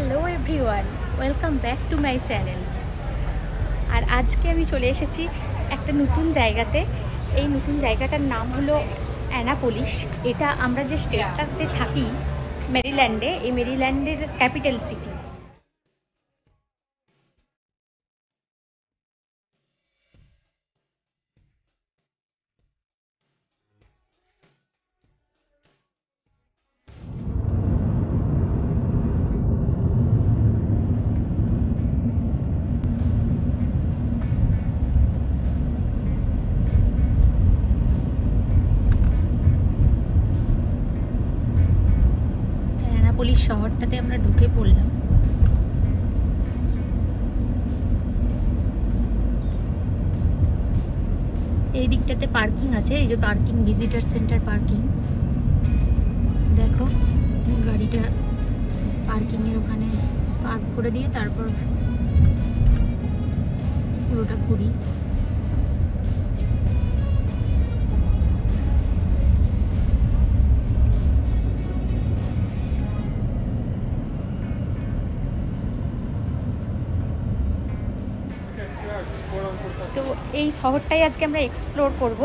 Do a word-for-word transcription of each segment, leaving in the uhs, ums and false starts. Hello everyone welcome back to my channel और आज के चले एक नतून जैगाते नतून जैगाटार नाम हलो অ্যানাপোলিস। এটা আমরা যে স্টেটটাতে থাকি মেরিল্যান্ডে, এই মেরিল্যান্ডের ক্যাপিটাল সিটি। অ্যানাপোলিস শহরটাতে আমরা ঢুকে পড়লাম। এই দিকটাতে পার্কিং আছে, এই যে পার্কিং, ভিজিটর সেন্টার পার্কিং। দেখো গাড়িটা পার্কিং এর ওখানে পার্ক করে দিয়ে তারপর পুরোটা ঘুরি। তো এই শহরটাই আজকে আমরা এক্সপ্লোর করব।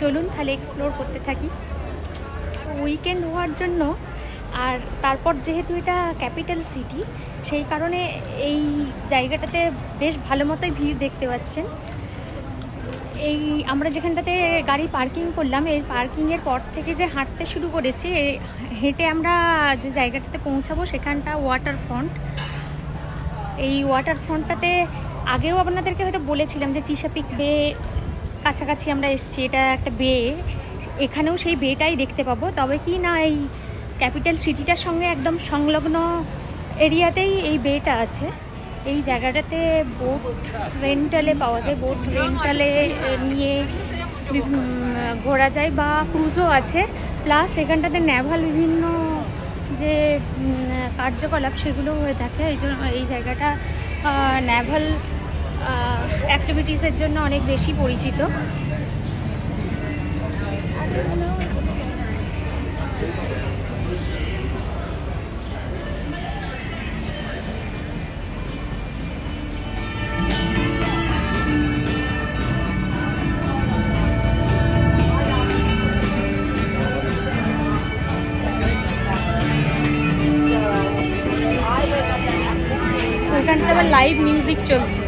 চলুন তাহলে এক্সপ্লোর করতে থাকি। উইকেন্ড হওয়ার জন্য আর তারপর যেহেতু এটা ক্যাপিটাল সিটি, সেই কারণে এই জায়গাটাতে বেশ ভালো মতোই ভিড় দেখতে পাচ্ছেন। এই আমরা যেখানটাতে গাড়ি পার্কিং করলাম, এই পার্কিংয়ের পর থেকে যে হাঁটতে শুরু করেছি, হেঁটে আমরা যে জায়গাটাতে পৌঁছাবো সেখানটা ওয়াটারফ্রন্ট। এই ওয়াটারফ্রন্টটাতে আগেও আপনাদেরকে হয়তো বলেছিলাম যে চিসাপিক বে কাছাকাছি আমরা এসেছি, এটা একটা বে, এখানেও সেই বেটাই দেখতে পাবো। তবে কি না এই ক্যাপিটাল সিটিটার সঙ্গে একদম সংলগ্ন এরিয়াতেই এই বেটা আছে। এই জায়গাটাতে বোট রেন্টালে পাওয়া যায়, বোট রেন্টালে নিয়ে ঘোরা যায় বা ক্রুজও আছে। প্লাস এখানটাতে নেভাল বিভিন্ন যে কার্যকলাপ সেগুলো হয়ে থাকে। এই জন্য এই জায়গাটা নেভাল অ্যাক্টিভিটিসের জন্য অনেক বেশি পরিচিত। এখানটা আবার লাইভ মিউজিক চলছে।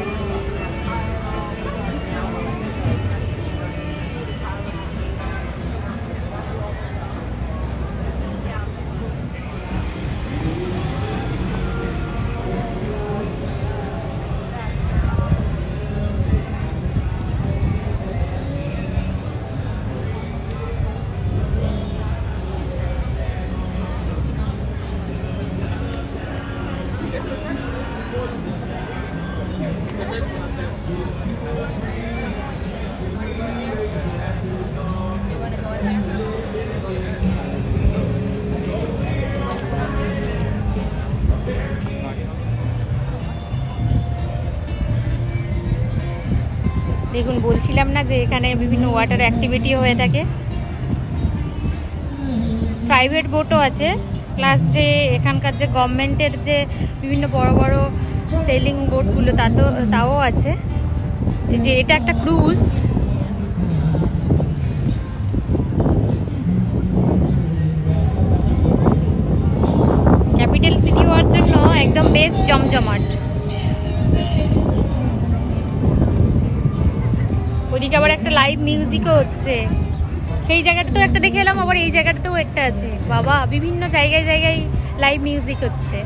দেখুন, বলছিলাম না যে এখানে বিভিন্ন ওয়াটার অ্যাক্টিভিটি হয়ে থাকে, প্রাইভেট বোটও আছে। প্লাস যে এখানকার যে গভর্নমেন্টের যে বিভিন্ন বড় বড় সেলিং বোটগুলো তা তো তাও আছে। যে এটা একটা ক্রুজ, ক্যাপিটাল সিটি হওয়ার জন্য একদম বেশ জমজমাট। ওদিকে আবার একটা লাইভ মিউজিকও হচ্ছে। সেই জায়গাটাতেও একটা দেখে এলাম, আবার এই জায়গাটাতেও একটা আছে। বাবা, বিভিন্ন জায়গায় জায়গায় লাইভ মিউজিক হচ্ছে।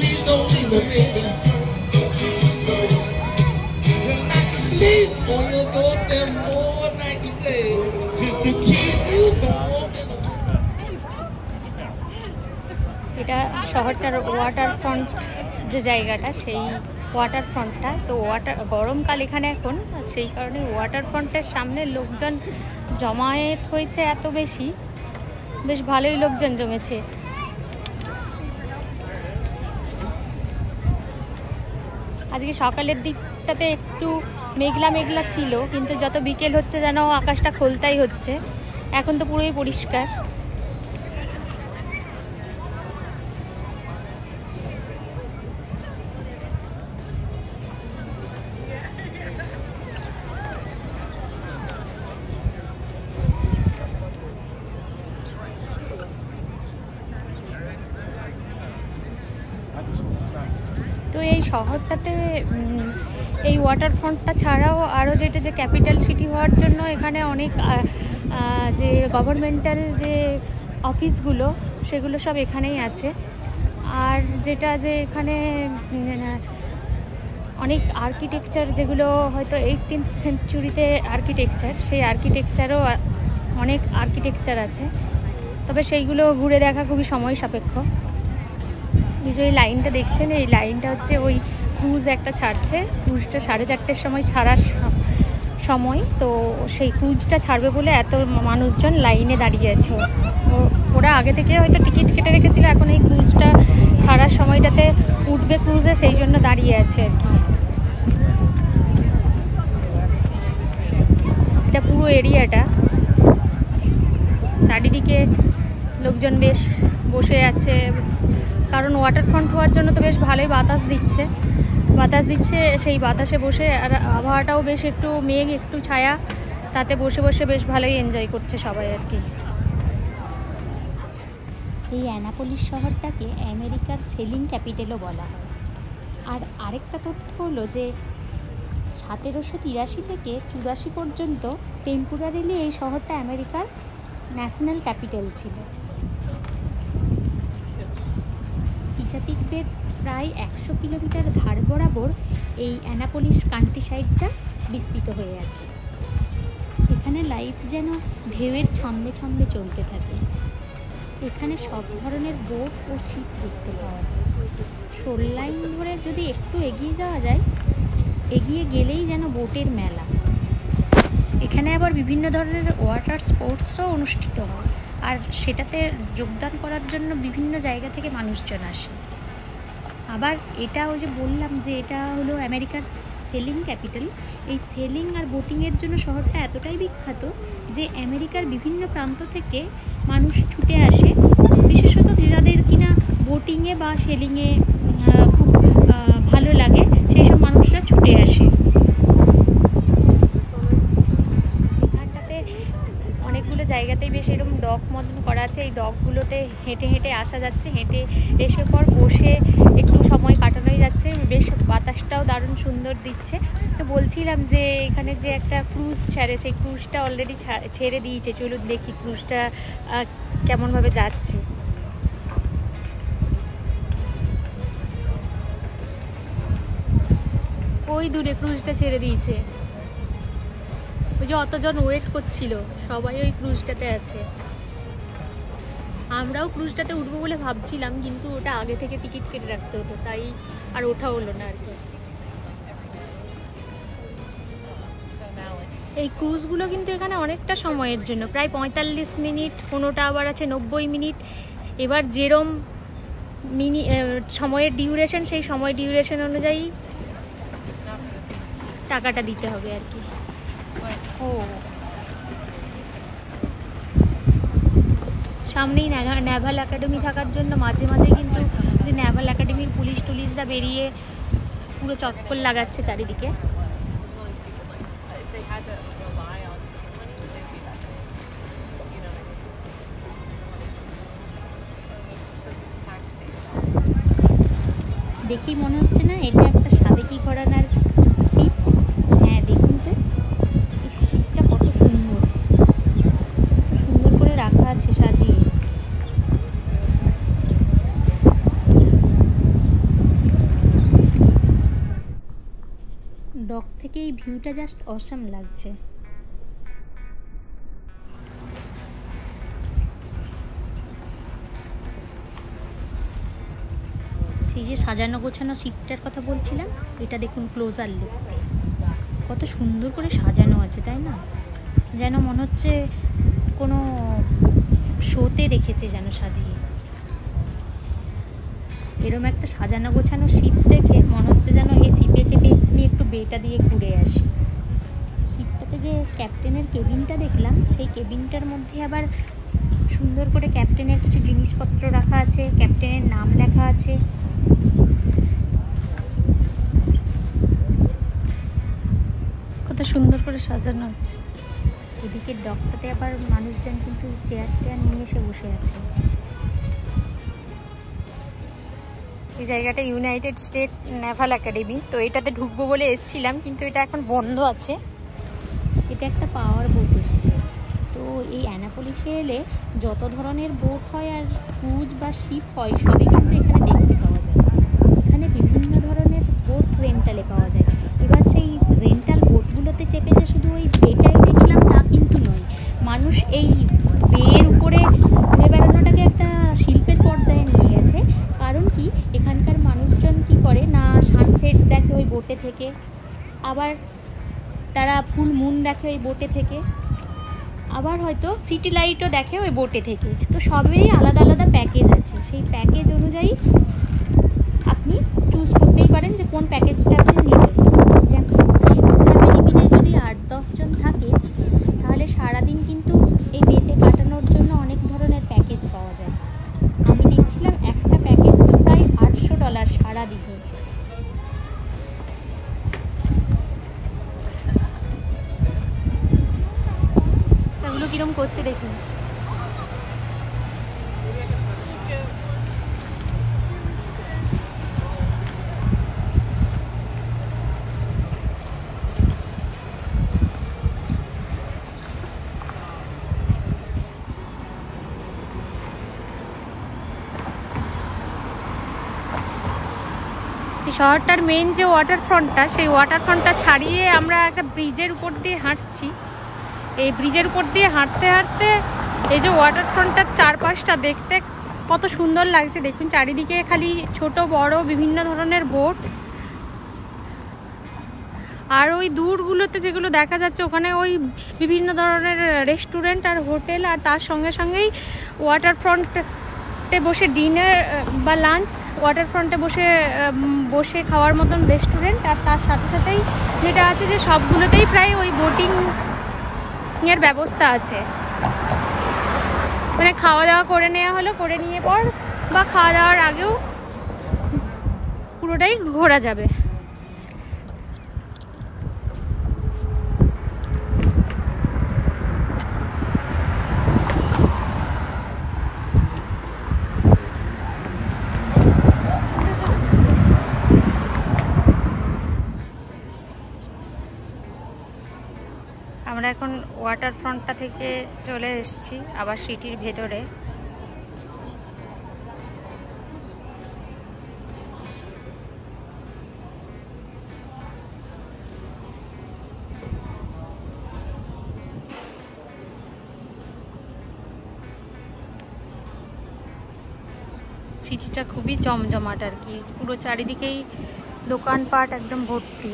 Please don't leave me, baby. on your doorstep all night today just to keep you from walking away. Ita shohotar waterfront je jayga ta sei waterfront ta to water gorom kal ekhane ekhon sei karone waterfront er samne lokjon জমায়েত হয়েছে এত বেশি বেশ ভালোই লোকজন জমেছে আজকে সকালের দিকটাতে একটু মেঘলা মেঘলা ছিল কিন্তু যত বিকেল হচ্ছে যেন আকাশটা খোলতাই হচ্ছে এখন তো পুরোই পরিষ্কার तो ये शहरटाते वाटरफ्रंट छाड़ाओ और जेटा जे कैपिटल सिटी हওয়ার জন্য এখানে अनेक जे गवर्नमेंटल जे अफिसगुलो सेगुलो सब एखानेই আছে আর যেটা যে এখানে अनेक आर्किटेक्चर যেগুলো হয়তো eighteenth সেঞ্চুরিতে आर्किटेक्चर সেই आर्किटेक्चरও अनेक आर्किटेक्चर আছে তবে সেইগুলো ঘুরে দেখা খুবই সময় সাপেক্ষ जो लाइनटा देखें ये लाइनटा हे वही क्रूज एक छाड़े क्रूजा साढ़े चारटार समय छाड़ा समय तो क्रूजा छाड़े बोले एत मानुषजन लाइने दाड़िये ओरा आगे हयतो टिकिट केटे रेखेछिल एखोन ये क्रूजा छाड़ार समयटाते उठबे क्रूजे सेई जोन्नो दाड़िये आछे आर कि एटा पुरो एरियाटा चारिदिके लोकजन बेश बसे आछे कारण वाटरफ्रंट हওয়ার জন্য তো বেশ ভালোই বাতাস দিচ্ছে বাতাস দিচ্ছে সেই বাতাসে বসে আর আবহাওয়াটাও বেশ একটু মেঘ একটু ছায়া তাতে বসে বসে বেশ ভালোই এনজয় করছে সবাই আর কি এই অ্যানাপোলিস শহরটাকে আমেরিকার সেলিং ক্যাপিটালও বলা হয় আর আরেকটা তথ্য হলো যে সতেরোশো তিরাশি থেকে চুরাশি পর্যন্ত টেম্পোরারিলি এই শহরটা আমেরিকার ন্যাশনাল ক্যাপিটাল ছিল चिसापिक बेर प्राय एकशो किलोमीटर धार बराबर ये অ্যানাপোলিস कान्ट्री साइडटा विस्तृत हो एखाने लाइफ जेन ढेउर छंदे छंदे चलते थाके एखाने सब धरनेर बोट और शिप देखते पावा जाय शोर लाइन धरे जदि एकटू एगिए जावा जाय एगिए गेलेई जेन बोटेर मेला एखाने आबार विभिन्न धरनेर वाटार स्पोर्ट्सও अनुष्ठित हय আর সেটাতে যোগদান করার জন্য বিভিন্ন জায়গা থেকে মানুষজন আসে আবার এটা ওই যে বললাম যে এটা হলো আমেরিকার সেলিং ক্যাপিটাল এই সেলিং আর বোটিংয়ের জন্য শহরটা এতটাই বিখ্যাত যে আমেরিকার বিভিন্ন প্রান্ত থেকে মানুষ ছুটে আসে বিশেষত যাদের কিনা বোটিংয়ে বা সেলিংয়ে খুব ভালো লাগে সেই সব মানুষরা ছুটে আসে জায়গাতেই বেশ এরকম ডক মতন করা আছে এই ডকগুলোতে হেঁটে হেঁটে আসা যাচ্ছে হেঁটে এসে পর বসে একটু সময় কাটানোই যাচ্ছে বেশ বাতাসটাও দারুণ সুন্দর দিচ্ছে তো বলছিলাম যে এখানে যে একটা ক্রুজ ছাড়ে সেই ক্রুজটা অলরেডি ছেড়ে দিয়েছে চলুন দেখি ক্রুজটা কেমনভাবে যাচ্ছে ওই দূরে ক্রুজটা ছেড়ে দিয়েছে যতজন ওয়েট করছিল সবাই ওই ক্রুজটাতে আছে আমরাও ক্রুজটাতে উঠবো বলে ভাবছিলাম কিন্তু ওটা আগে থেকে টিকিট কেটে রাখতে হতো তাই আর ওঠা হলো না আর কি এই ক্রুজগুলো কিন্তু এখানে অনেকটা সময়ের জন্য প্রায় পঁয়তাল্লিশ মিনিট কোনোটা আবার আছে নব্বই মিনিট এবার যেরম মিনি সময়ের ডিউরেশন সেই সময় ডিউরেশন অনুযায়ী টাকাটা দিতে হবে আর কি सामनेই নেভাল একাডেমি থাকার জন্য মাঝে মাঝে কিন্তু যে নেভাল একাডেমির পুলিশ টুলিশরা বেরিয়ে পুরো চক্কর লাগাচ্ছে চারিদিকে দেখি মনে হচ্ছে না এটা একটা সাবেকি ঘরানার শিপ হ্যাঁ দেখুন তো শিপটা কত সুন্দর সুন্দর করে রাখা আছে সাজিয়ে ডক থেকে এই ভিউটা জাস্ট অসাম লাগছে। সেই যে সাজানো গোছানো শিপটার কথা বলছিলাম, এটা দেখুন ক্লোজার লুক, কত সুন্দর করে সাজানো আছে তাই না, যেন মনে হচ্ছে কোনো শোতে রেখেছে যেন সাজিয়ে। এরকম একটা সাজানো গোছানো শিপ দেখে মনে হচ্ছে যেন এই শিপে চেপে এক্ষুনি একটু বেটা দিয়ে ঘুরে আসি। শিপটাতে যে ক্যাপ্টেনের কেবিনটা দেখলাম, সেই কেবিনটার মধ্যে আবার সুন্দর করে ক্যাপ্টেনের কিছু জিনিসপত্র রাখা আছে, ক্যাপ্টেনের নাম লেখা আছে। কত সুন্দর করে সাজানো আছে। এদিকে ডকটাতে আবার মানুষজন কিন্তু চেয়ার টেয়ার নিয়ে এসে বসে আছে। এই জায়গাটা ইউনাইটেড স্টেট নেভাল একাডেমি, তো এটাতে ঢুকবো বলে এসেছিলাম কিন্তু এটা এখন বন্ধ আছে। এটা একটা পাওয়ার বোট এসছে, তো এই অ্যানাপোলিসে এলে যত ধরনের বোট হয় আর ক্রুজ বা শিপ হয় সবই কিন্তু এখানে দেখতে পাওয়া যায়। এখানে বিভিন্ন ধরনের বোট রেন্টালে পাওয়া যায়। এবার সেই রেন্টাল বোটগুলোতে চেপে যে শুধু ওই বেটাই দেখলাম তা কিন্তু নয়, মানুষ এই বেয়ের উপরে ঘুরে বেড়ানোটাকে একটা শিল্পের পর্যায়ে নিয়ে গেছে। কারণ কি, এখানকার মানুষজন কি করে না, সানসেট দেখে ওই বোটে থেকে, আবার তারা ফুল মুন দেখে ওই বোটে থেকে, আবার হয়তো সিটি লাইটও দেখে ওই বোটে থেকে। তো সবেরই আলাদা আলাদা প্যাকেজ আছে, সেই প্যাকেজ অনুযায়ী আপনি চুজ করতেই পারেন যে কোন প্যাকেজটা আপনি নেবেন। যেমন ফ্রেন্ডস ফ্যামিলি মিলে যদি আট দশজন থাকে তাহলে সারাদিন কিন্তু এই বেতে কাটানোর জন্য অনেক ধরনের প্যাকেজ পাওয়া যায়। আমি দেখছিলাম একটা প্যাকেজ তো প্রায় আটশো ডলার সারাদিনে। কিরম করছে দেখুন, শহরটার মেন যে ওয়াটার ফ্রন্টটা, সেই ওয়াটার ফ্রন্টটা ছাড়িয়ে আমরা একটা ব্রিজের উপর দিয়ে হাঁটছি। এই ব্রিজের উপর দিয়ে হাঁটতে হাঁটতে এই যে ওয়াটারফ্রন্টটার চারপাশটা দেখতে কত সুন্দর লাগছে দেখুন, চারিদিকে খালি ছোট বড় বিভিন্ন ধরনের বোট। আর ওই দূরগুলোতে যেগুলো দেখা যাচ্ছে ওখানে ওই বিভিন্ন ধরনের রেস্টুরেন্ট আর হোটেল, আর তার সঙ্গে সঙ্গেই ওয়াটারফ্রন্টে বসে ডিনার বা লাঞ্চ, ওয়াটারফ্রন্টে বসে বসে খাওয়ার মতন রেস্টুরেন্ট। আর তার সাথে সাথেই যেটা আছে যে সবগুলোতেই প্রায় ওই বোটিং এর ব্যবস্থা আছে, মানে খাওয়া দাওয়া করে নেওয়া হলো, করে নিয়ে পর বা খাওয়া দাওয়ার আগেও পুরোটাই ঘোরা যাবে। আমরা এখন ওয়াটারফ্রন্টটা থেকে চলে এসেছি আবার সিটির ভেতরে। সিটিটা খুবই জমজমাট আর কি, পুরো চারিদিকেই দোকানপাট একদম ভর্তি।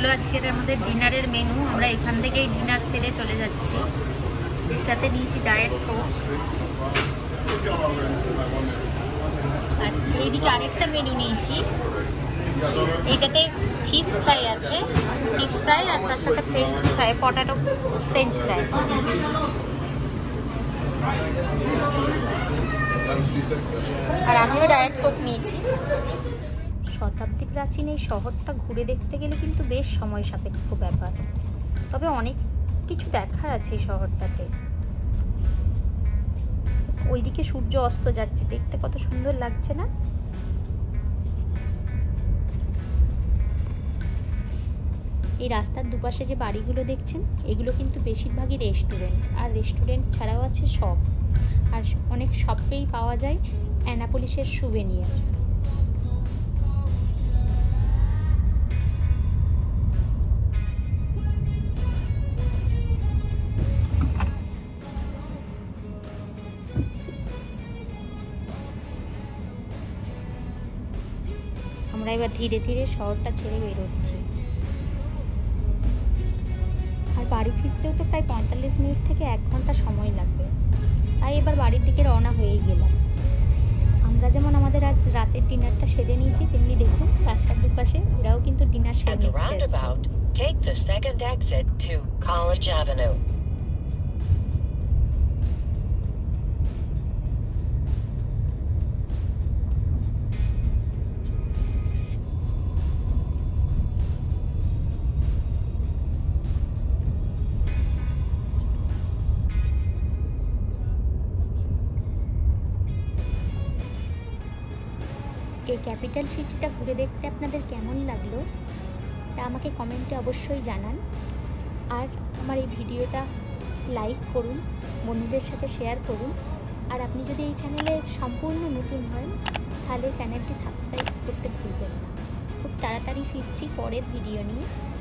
হলো আজকের আমাদের ডিনারের মেনু, আমরা এখান থেকেই ডিনার সেরে চলে যাচ্ছি। সাথে নিয়েছি ডায়েট কোক। আর এইদিকে আরেকটা মেনু নিয়েছি, এইটাতে ফিশ ফ্রাই আছে, ফিশ ফ্রাই আর তার সাথে French fry, potato French fry. আর আমিও ডায়েট কোক নিয়েছি। শতাব্দী প্রাচীন এই শহরটা ঘুরে দেখতে গেলে কিন্তু বেশ সময় সাপেক্ষ ব্যাপার, তবে অনেক কিছু দেখার আছে এই শহরটাতে। ওইদিকে সূর্য অস্ত যাচ্ছে, দেখতে কত সুন্দর লাগছে না। এই রাস্তার দুপাশে যে বাড়িগুলো দেখছেন এগুলো কিন্তু বেশিরভাগই রেস্টুরেন্ট, আর রেস্টুরেন্ট ছাড়াও আছে শপ, আর অনেক শপেই পাওয়া যায় অ্যানাপোলিসের স্যুভেনিয়ার। আমরা এবার ধীরে ধীরে শহরটা ছেড়ে বেরোচ্ছি, আর বাড়ি ফিরতেও তো প্রায় পঁয়তাল্লিশ মিনিট থেকে এক ঘন্টা সময় লাগবে, তাই এবার বাড়ির দিকে রওনা হয়েই গেলাম। আমরা যেমন আমাদের আজ রাতের ডিনারটা সেরে নিয়েছি, তেমনি দেখুন রাস্তার দুপাশে ওরাও কিন্তু ডিনার সেরে নিচ্ছে। এই ক্যাপিটাল সিটিটা ঘুরে দেখতে আপনাদের কেমন লাগলো তা আমাকে কমেন্টে অবশ্যই জানান, আর আমার এই ভিডিওটা লাইক করুন, বন্ধুদের সাথে শেয়ার করুন, আর আপনি যদি এই চ্যানেলে সম্পূর্ণ নতুন হন তাহলে চ্যানেলটি সাবস্ক্রাইব করতে ভুলবেন না। খুব তাড়াতাড়ি ফিরছি পরের ভিডিও নিয়ে।